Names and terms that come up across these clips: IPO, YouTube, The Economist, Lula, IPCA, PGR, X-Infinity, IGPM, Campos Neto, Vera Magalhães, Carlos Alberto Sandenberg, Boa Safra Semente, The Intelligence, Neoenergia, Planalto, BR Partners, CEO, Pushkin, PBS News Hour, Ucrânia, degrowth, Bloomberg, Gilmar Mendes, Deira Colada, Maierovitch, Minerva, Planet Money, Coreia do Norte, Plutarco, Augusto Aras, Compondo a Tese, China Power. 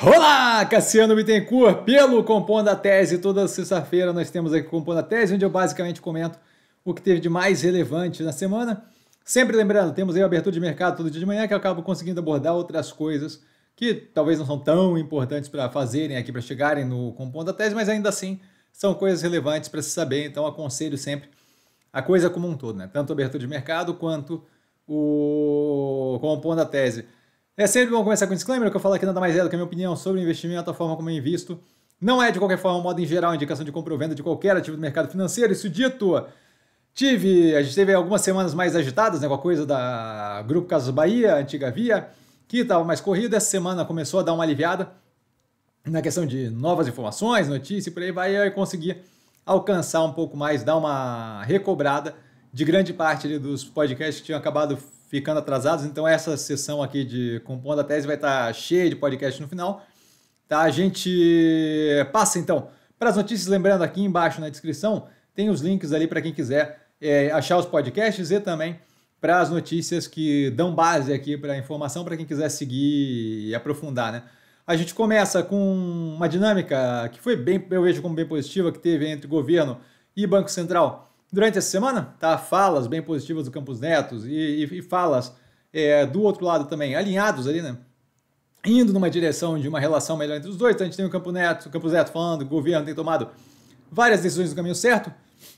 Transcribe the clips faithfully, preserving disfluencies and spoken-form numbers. Olá, Cassiano Bittencourt, pelo Compondo a Tese. Toda sexta-feira nós temos aqui o Compondo a Tese, onde eu basicamente comento o que teve de mais relevante na semana. Sempre lembrando, temos aí a abertura de mercado todo dia de manhã, que eu acabo conseguindo abordar outras coisas que talvez não são tão importantes para fazerem aqui, para chegarem no Compondo a Tese, mas ainda assim são coisas relevantes para se saber, então aconselho sempre a coisa como um todo, né? Tanto a abertura de mercado quanto o Compondo a Tese. É sempre bom começar com um disclaimer, que eu falo aqui nada mais é do que a minha opinião sobre investimento, a forma como eu invisto. Não é, de qualquer forma, um modo em geral, indicação de compra ou venda de qualquer ativo do mercado financeiro. Isso dito, tive, a gente teve algumas semanas mais agitadas, né, com a coisa da Grupo Casas Bahia, antiga Via, que estava mais corrida. Essa semana começou a dar uma aliviada na questão de novas informações, notícias e por aí vai. Eu consegui alcançar um pouco mais, dar uma recobrada de grande parte ali dos podcasts que tinham acabado ficando atrasados, então essa sessão aqui de Compondo a Tese vai estar cheia de podcast no final, tá? A gente passa então para as notícias, lembrando aqui embaixo na descrição tem os links ali para quem quiser é, achar os podcasts e também para as notícias que dão base aqui para a informação, para quem quiser seguir e aprofundar, né? A gente começa com uma dinâmica que foi bem, eu vejo como bem positiva, que teve entre governo e Banco Central durante essa semana, tá? Falas bem positivas do Campos Neto e, e, e falas é, do outro lado também, alinhados ali, né? Indo numa direção de uma relação melhor entre os dois. Então a gente tem o Campos Neto, o Campos Neto falando que o governo tem tomado várias decisões no caminho certo.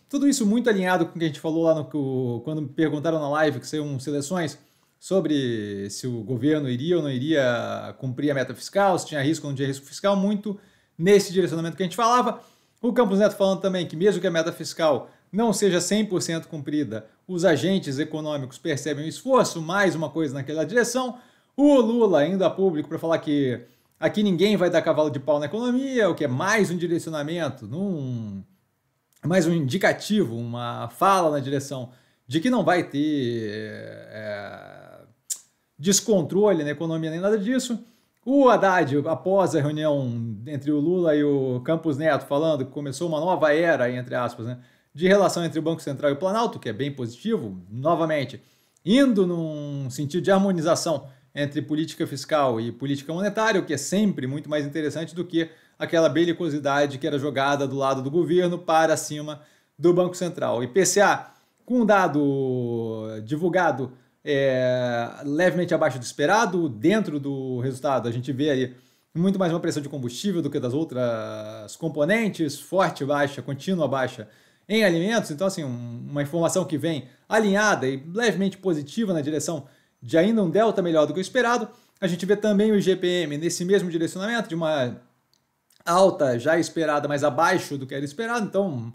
Tudo isso muito alinhado com o que a gente falou lá no, quando me perguntaram na live, que seriam seleções, sobre se o governo iria ou não iria cumprir a meta fiscal, se tinha risco ou não tinha risco fiscal, muito nesse direcionamento que a gente falava. O Campos Neto falando também que mesmo que a meta fiscal não seja cem por cento cumprida, os agentes econômicos percebem o esforço, mais uma coisa naquela direção. O Lula indo a público para falar que aqui ninguém vai dar cavalo de pau na economia, o que é mais um direcionamento, num, mais um indicativo, uma fala na direção de que não vai ter é, descontrole na economia nem nada disso. O Haddad, após a reunião entre o Lula e o Campos Neto, falando que começou uma nova era, entre aspas, né, de relação entre o Banco Central e o Planalto, que é bem positivo, novamente, indo num sentido de harmonização entre política fiscal e política monetária, o que é sempre muito mais interessante do que aquela belicosidade que era jogada do lado do governo para cima do Banco Central. I P C A, com um dado divulgado é, levemente abaixo do esperado, dentro do resultado a gente vê ali muito mais uma pressão de combustível do que das outras componentes, forte baixa, contínua baixa, em alimentos. Então, assim, um, uma informação que vem alinhada e levemente positiva na direção de ainda um delta melhor do que o esperado. A gente vê também o I G P M nesse mesmo direcionamento, de uma alta já esperada, mas abaixo do que era esperado. Então,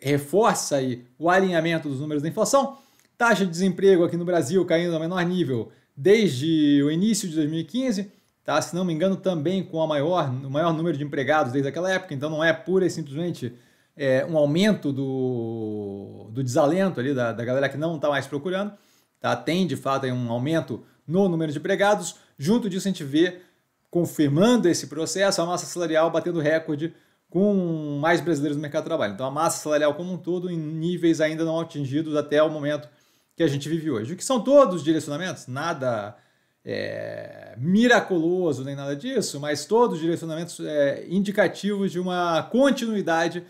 reforça aí o alinhamento dos números da inflação. Taxa de desemprego aqui no Brasil caindo a menor nível desde o início de dois mil e quinze, tá? Se não me engano, também com a maior, o maior número de empregados desde aquela época. Então, não é pura e simplesmente É, um aumento do, do desalento ali da, da galera que não está mais procurando, tá? Tem de fato aí um aumento no número de empregados. Junto disso a gente vê, confirmando esse processo, a massa salarial batendo recorde com mais brasileiros no mercado de trabalho. Então a massa salarial como um todo em níveis ainda não atingidos até o momento que a gente vive hoje. O que são todos direcionamentos, nada é, miraculoso nem nada disso, mas todos direcionamentos é, indicativos de uma continuidade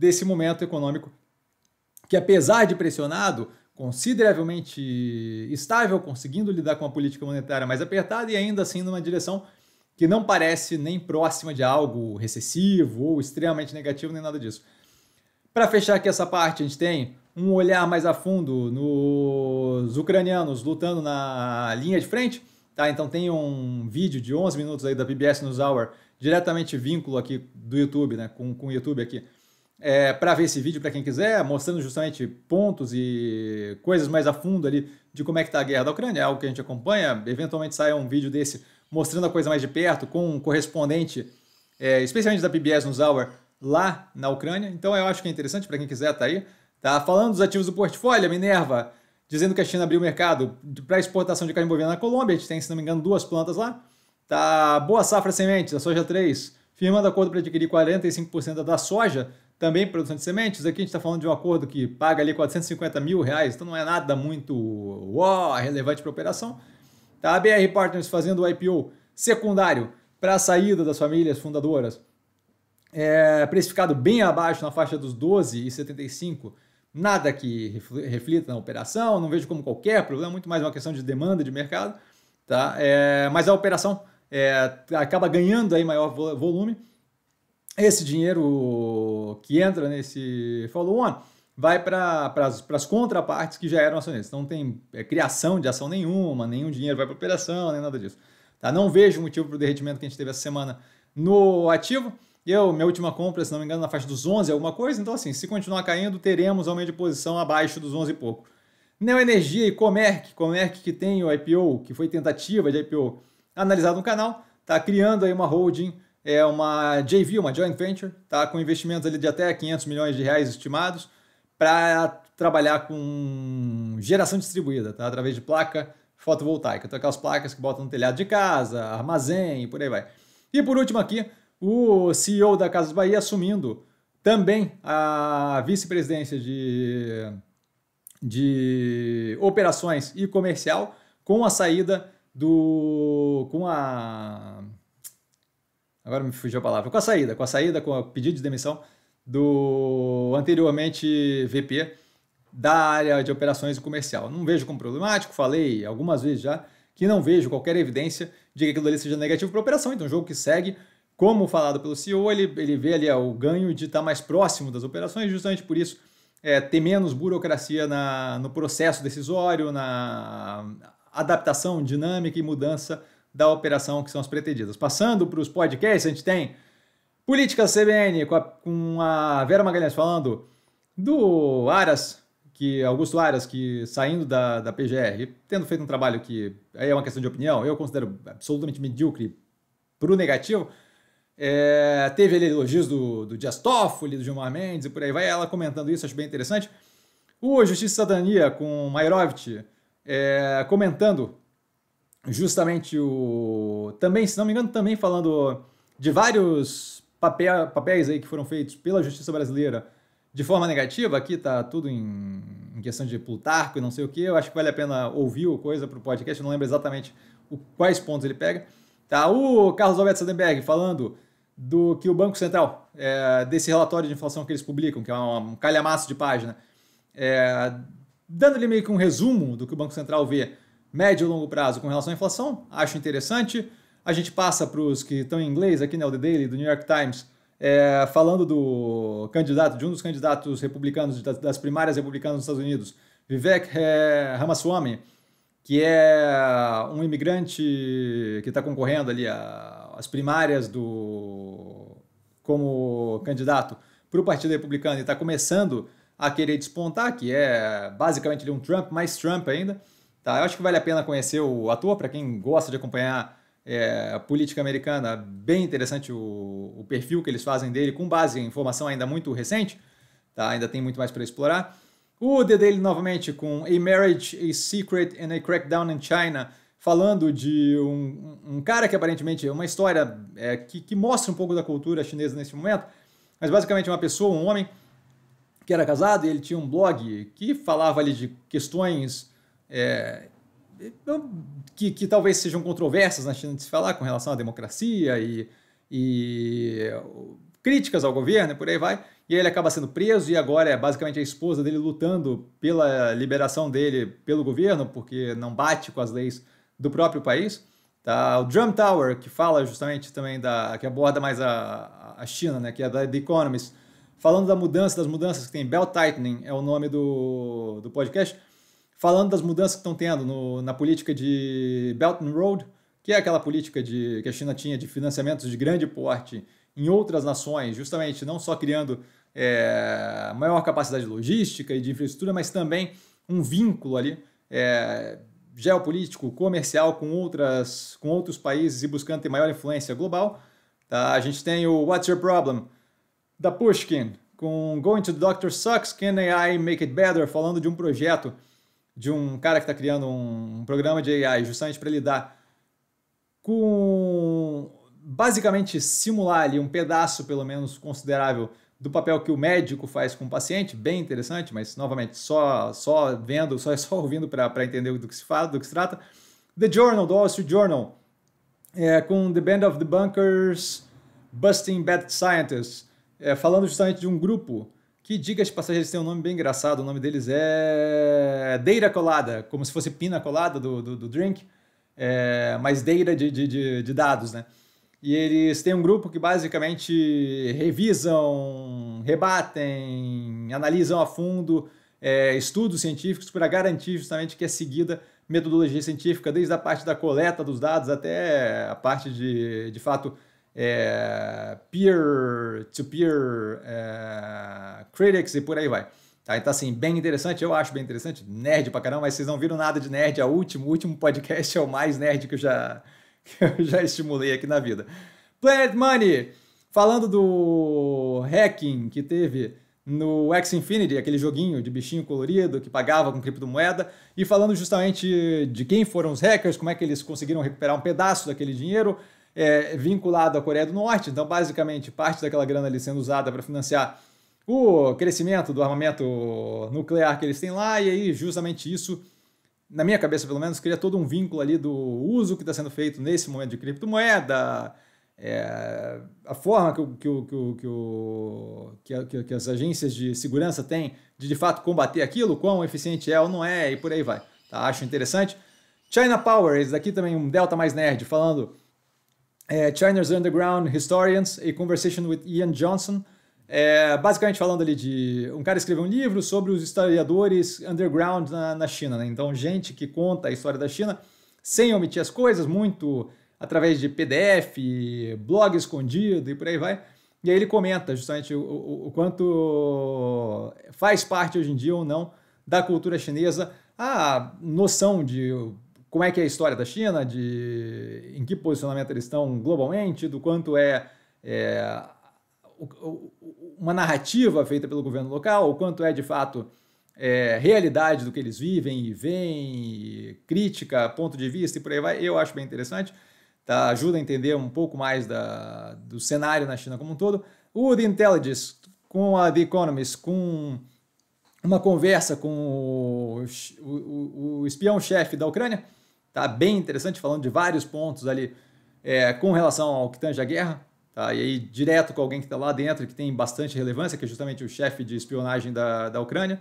desse momento econômico que, apesar de pressionado, consideravelmente estável, conseguindo lidar com uma política monetária mais apertada e ainda assim numa direção que não parece nem próxima de algo recessivo ou extremamente negativo, nem nada disso. Para fechar aqui essa parte, a gente tem um olhar mais a fundo nos ucranianos lutando na linha de frente, tá? Então tem um vídeo de onze minutos aí da P B S News Hour, diretamente vínculo aqui do YouTube, né, com, com o YouTube aqui, É, para ver esse vídeo, para quem quiser, mostrando justamente pontos e coisas mais a fundo ali de como é que está a guerra da Ucrânia, é algo que a gente acompanha. Eventualmente sai um vídeo desse mostrando a coisa mais de perto, com um correspondente, é, especialmente da P B S News Hour, lá na Ucrânia. Então eu acho que é interessante para quem quiser, tá aí. Tá falando dos ativos do portfólio, a Minerva dizendo que a China abriu o mercado para exportação de carne bovina na Colômbia, a gente tem, se não me engano, duas plantas lá. Tá, Boa Safra Semente, da Soja três, firmando acordo para adquirir quarenta e cinco por cento da soja, também produção de sementes. Aqui a gente está falando de um acordo que paga ali quatrocentos e cinquenta mil reais, então não é nada muito uó, relevante para a operação. Tá? A B R Partners fazendo o I P O secundário para a saída das famílias fundadoras, é, precificado bem abaixo na faixa dos doze e setenta e cinco, nada que reflita na operação, não vejo como qualquer problema, muito mais uma questão de demanda de mercado, tá? É, mas a operação é, acaba ganhando aí maior volume. Esse dinheiro que entra nesse follow-on vai para as contrapartes que já eram acionistas. Não tem é, criação de ação nenhuma, nenhum dinheiro vai para a operação, nem nada disso. Tá? Não vejo motivo para o derretimento que a gente teve essa semana no ativo. Eu, minha última compra, se não me engano, na faixa dos onze, alguma coisa. Então, assim, se continuar caindo, teremos aumento de posição abaixo dos onze e pouco. Neoenergia e Comerc. Comerc que tem o I P O, que foi tentativa de I P O analisado no canal, está criando aí uma holding, é uma J V, uma joint venture, tá, com investimentos ali de até quinhentos milhões de reais estimados para trabalhar com geração distribuída, tá, através de placa fotovoltaica. Então, aquelas placas que botam no telhado de casa, armazém e por aí vai. E por último aqui, o C E O da Casas Bahia assumindo também a vice-presidência de, de operações e comercial com a saída do... com a... Agora me fugiu a palavra. Com a saída, com a saída, com o pedido de demissão do anteriormente V P da área de operações e comercial. Não vejo como problemático, falei algumas vezes já, que não vejo qualquer evidência de que aquilo ali seja negativo para a operação. Então, o jogo que segue, como falado pelo C E O, ele, ele vê ali ó, o ganho de estar mais próximo das operações, justamente por isso é, ter menos burocracia na, no processo decisório, na adaptação dinâmica e mudança da operação que são as pretendidas. Passando para os podcasts, a gente tem Política C B N com a, com a Vera Magalhães falando do Aras, que, Augusto Aras, que saindo da, da P G R, tendo feito um trabalho que aí é uma questão de opinião, eu considero absolutamente medíocre para o negativo, é, teve ali elogios do, do Dias Toffoli, do Gilmar Mendes e por aí vai, ela comentando isso, acho bem interessante. O Justiça e Cidadania com Maierovitch é, comentando justamente o... também, se não me engano, também falando de vários papel, papéis aí que foram feitos pela Justiça Brasileira de forma negativa. Aqui tá tudo em, em questão de Plutarco e não sei o que. Eu acho que vale a pena ouvir o coisa para o podcast. Eu não lembro exatamente o, quais pontos ele pega. Tá, o Carlos Alberto Sandenberg falando do que o Banco Central, é, desse relatório de inflação que eles publicam, que é um calhamaço de página, é, dando-lhe meio que um resumo do que o Banco Central vê médio e longo prazo com relação à inflação, acho interessante. A gente passa para os que estão em inglês aqui, né, o The Daily, do New York Times, é, falando do candidato, de um dos candidatos republicanos, das primárias republicanas nos Estados Unidos, Vivek Ramaswamy, que é um imigrante que está concorrendo ali às primárias do, como candidato para o Partido Republicano e está começando a querer despontar, que é basicamente um Trump, mais Trump ainda. Tá, eu acho que vale a pena conhecer o ator, para quem gosta de acompanhar é, a política americana, bem interessante o, o perfil que eles fazem dele, com base em informação ainda muito recente, tá, ainda tem muito mais para explorar. O The Daily novamente com A Marriage, A Secret and a Crackdown in China, falando de um, um cara que aparentemente é uma história é, que, que mostra um pouco da cultura chinesa nesse momento, mas basicamente uma pessoa, um homem, que era casado e ele tinha um blog que falava ali de questões... É, que, que talvez sejam controversas na China de se falar com relação à democracia e, e críticas ao governo e por aí vai, e aí ele acaba sendo preso e agora é basicamente a esposa dele lutando pela liberação dele pelo governo, porque não bate com as leis do próprio país, tá? O Drum Tower, que fala justamente também da, que aborda mais a, a China, né? Que é da The Economist, falando da mudança, das mudanças que tem, Belt Tightening é o nome do, do podcast, falando das mudanças que estão tendo no, na política de Belt and Road, que é aquela política de, que a China tinha de financiamentos de grande porte em outras nações, justamente não só criando é, maior capacidade logística e de infraestrutura, mas também um vínculo ali é, geopolítico, comercial com, outras, com outros países e buscando ter maior influência global. Tá? A gente tem o What's Your Problem, da Pushkin, com Going to the Doctor Sucks, Can A I Make It Better, falando de um projeto de um cara que está criando um programa de A I justamente para lidar com, basicamente, simular ali um pedaço, pelo menos considerável, do papel que o médico faz com o paciente, bem interessante, mas, novamente, só, só vendo, só, só ouvindo para entender do que se fala, do que se trata. The Journal, do Wall Street Journal, é, com The Band of the Bunkers, Busting Bad Scientists, é, falando justamente de um grupo que, diga-se de passagem, eles têm um nome bem engraçado, o nome deles é Deira Colada, como se fosse pina colada do, do, do drink, é, mas deira de, de, de, de dados, né? E eles têm um grupo que basicamente revisam, rebatem, analisam a fundo é, estudos científicos para garantir justamente que é seguida metodologia científica, desde a parte da coleta dos dados até a parte de, de fato, é, peer-to-peer é, critics e por aí vai. Tá, então, assim, bem interessante, eu acho bem interessante, nerd pra caramba, mas vocês não viram nada de nerd, é o último, o último podcast é o mais nerd que eu já... que eu já estimulei aqui na vida. Planet Money, falando do hacking que teve no X-Infinity, aquele joguinho de bichinho colorido que pagava com criptomoeda, e falando justamente de quem foram os hackers, como é que eles conseguiram recuperar um pedaço daquele dinheiro é, vinculado à Coreia do Norte. Então, basicamente, parte daquela grana ali sendo usada para financiar o crescimento do armamento nuclear que eles têm lá, e aí justamente isso, na minha cabeça, pelo menos, cria todo um vínculo ali do uso que está sendo feito nesse momento de criptomoeda, é, a forma que, o, que, o, que, o, que, que as agências de segurança têm de, de fato, combater aquilo, quão eficiente é ou não é, e por aí vai. Tá? Acho interessante. China Power, esse daqui também, um delta mais nerd, falando é, China's Underground Historians, A Conversation with Ian Johnson, É, basicamente falando ali de... Um cara escreveu um livro sobre os historiadores underground na, na China, né? Então, gente que conta a história da China sem omitir as coisas, muito através de P D F, blog escondido e por aí vai. E aí ele comenta justamente o, o, o quanto faz parte hoje em dia ou não da cultura chinesa a noção de como é que é a história da China, de em que posicionamento eles estão globalmente, do quanto é... é uma narrativa feita pelo governo local, o quanto é, de fato, é, realidade do que eles vivem e veem, crítica, ponto de vista e por aí vai, eu acho bem interessante, tá? Ajuda a entender um pouco mais da, do cenário na China como um todo. O The Intelligence, com a The Economist, com uma conversa com o, o, o espião-chefe da Ucrânia, tá? Bem interessante, falando de vários pontos ali é, com relação ao que tange a guerra, tá, e aí direto com alguém que está lá dentro, que tem bastante relevância, que é justamente o chefe de espionagem da, da Ucrânia.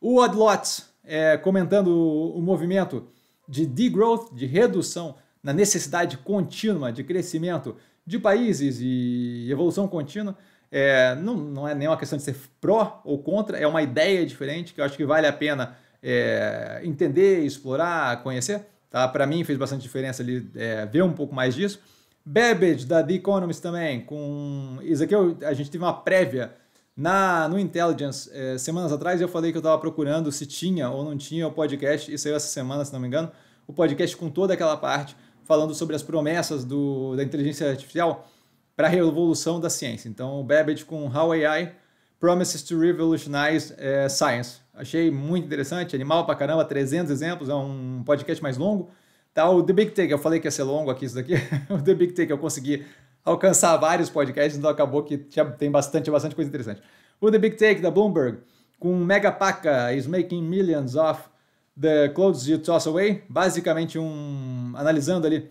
O Odlot é, comentando o, o movimento de degrowth, de redução na necessidade contínua de crescimento de países e evolução contínua. É, não, não é nenhuma questão de ser pró ou contra, é uma ideia diferente que eu acho que vale a pena é, entender, explorar, conhecer. Tá? Para mim fez bastante diferença ali, é, ver um pouco mais disso. Babbage, da The Economist também, com... Isso aqui eu, a gente teve uma prévia na, no Intelligence é, semanas atrás, eu falei que eu estava procurando se tinha ou não tinha o podcast, e saiu essa semana, se não me engano, o podcast com toda aquela parte, falando sobre as promessas do, da inteligência artificial para a revolução da ciência. Então, o Babbage com How A I Promises to Revolutionize é, Science. Achei muito interessante, animal pra caramba, trezentos exemplos, é um podcast mais longo. Tá, o The Big Take, eu falei que ia ser longo aqui isso daqui, o The Big Take eu consegui alcançar vários podcasts, então acabou que tinha, tem bastante, bastante coisa interessante. O The Big Take da Bloomberg, com Mega Paca is making millions off the clothes you toss away, basicamente um, analisando ali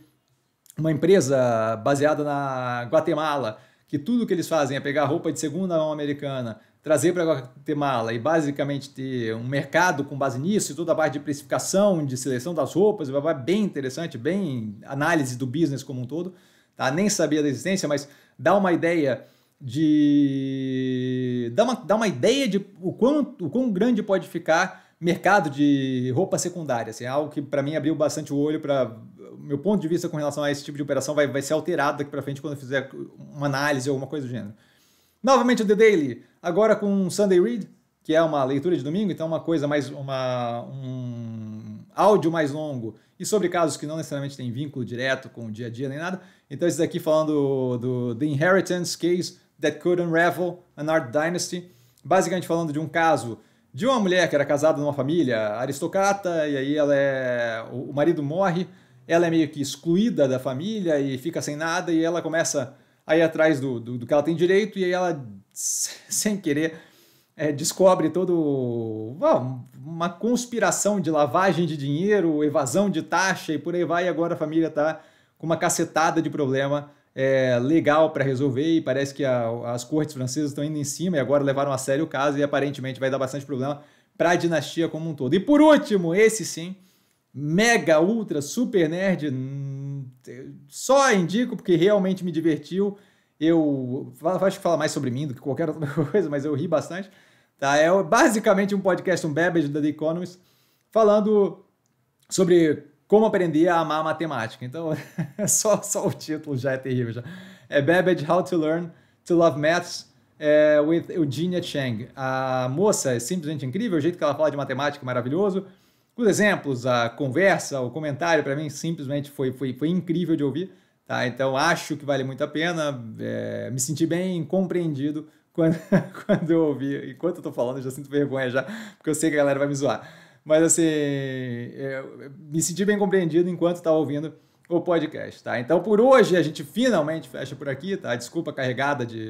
uma empresa baseada na Guatemala, que tudo que eles fazem é pegar roupa de segunda mão americana, trazer para Guatemala e basicamente ter um mercado com base nisso e toda a parte de precificação, de seleção das roupas, vai bem interessante, bem análise do business como um todo, tá? Nem sabia da existência, mas dá uma ideia de... dá uma, dá uma ideia de o quão, o quão grande pode ficar mercado de roupa secundária, assim, algo que para mim abriu bastante o olho, para meu ponto de vista com relação a esse tipo de operação vai, vai ser alterado daqui para frente quando eu fizer uma análise ou alguma coisa do gênero. Novamente o The Daily, agora com Sunday Read, que é uma leitura de domingo, então uma coisa mais, uma, um áudio mais longo, e sobre casos que não necessariamente têm vínculo direto com o dia a dia nem nada. Então esse daqui falando do The Inheritance Case That Could Unravel an Art Dynasty, basicamente falando de um caso de uma mulher que era casada numa família aristocrata, e aí ela é, o marido morre, ela é meio que excluída da família e fica sem nada, e ela começa... aí atrás do, do, do que ela tem direito, e aí ela, sem querer, é, descobre todo bom, uma conspiração de lavagem de dinheiro, evasão de taxa e por aí vai, e agora a família está com uma cacetada de problema é, legal para resolver, e parece que a, as cortes francesas estão indo em cima e agora levaram a sério o caso e aparentemente vai dar bastante problema para a dinastia como um todo. E por último, esse sim, mega, ultra, super nerd, só indico porque realmente me divertiu. Eu acho que fala mais sobre mim do que qualquer outra coisa, mas eu ri bastante. Tá? É basicamente um podcast, um Babbage da The Economist, falando sobre como aprender a amar matemática. Então, só, só o título já é terrível. Já. É Babbage, How to Learn to Love Maths é, with Eugenia Chang. A moça é simplesmente incrível, o jeito que ela fala de matemática é maravilhoso. Os exemplos, a conversa, o comentário, para mim, simplesmente foi, foi, foi incrível de ouvir. Tá? Então, acho que vale muito a pena. É, me senti bem compreendido quando, quando eu ouvi. Enquanto eu tô falando, eu já sinto vergonha já, porque eu sei que a galera vai me zoar. Mas, assim, é, me senti bem compreendido enquanto estava ouvindo o podcast. Tá? Então, por hoje, a gente finalmente fecha por aqui. Tá? Desculpa carregada de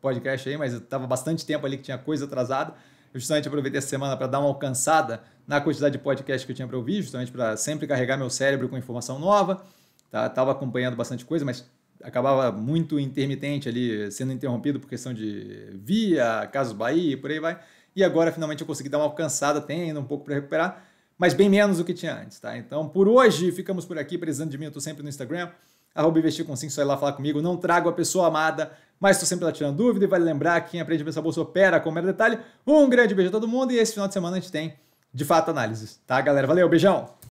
podcast aí, mas estava bastante tempo ali que tinha coisa atrasada. Justamente aproveitei essa semana para dar uma alcançada na quantidade de podcast que eu tinha para ouvir, justamente para sempre carregar meu cérebro com informação nova. Tá, tava acompanhando bastante coisa, mas acabava muito intermitente ali, sendo interrompido por questão de via, Casas Bahia e por aí vai. E agora, finalmente, eu consegui dar uma alcançada, tem ainda um pouco para recuperar, mas bem menos do que tinha antes, tá? Então, por hoje, ficamos por aqui. Precisando de mim, eu tô sempre no Instagram, arroba investir com cinco, só ir lá falar comigo. Não trago a pessoa amada, mas tô sempre lá tirando dúvida. E vale lembrar que quem aprende a pensar bolsa opera com mero detalhe. Um grande beijo a todo mundo e esse final de semana a gente tem, de fato, análises, tá, galera? Valeu, beijão!